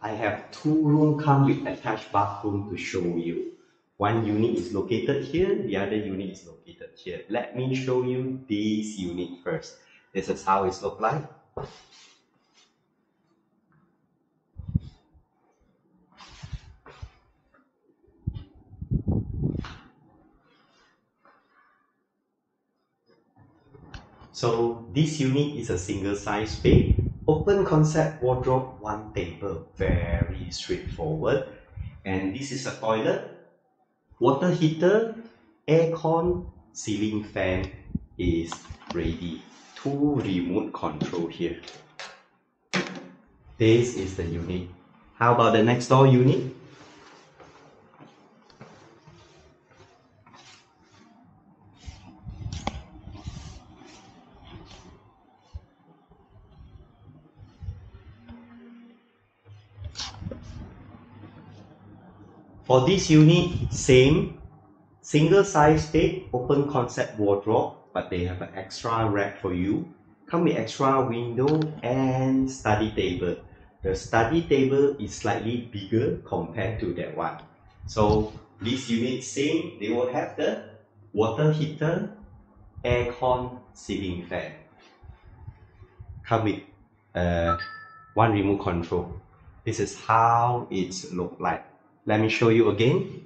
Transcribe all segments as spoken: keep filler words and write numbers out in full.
I have two rooms come with attached bathroom to show you. One unit is located here, the other unit is located here. Let me show you this unit first. This is how it looks like. So this unit is a single size bed, open concept wardrobe, one table, very straightforward. And this is a toilet, water heater, aircon, ceiling fan is ready. Two remote control here. This is the unit. How about the next door unit? For this unit, same, single size bed, open concept wardrobe, but they have an extra rack for you. Come with extra window and study table. The study table is slightly bigger compared to that one. So this unit, same, they will have the water heater, aircon, ceiling fan. Come with uh, one remote control. This is how it looks like. Let me show you again.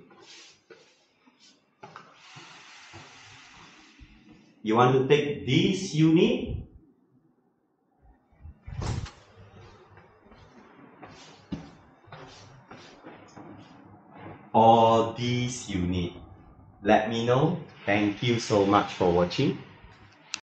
You want to take this unit. Or this unit. Let me know. Thank you so much for watching.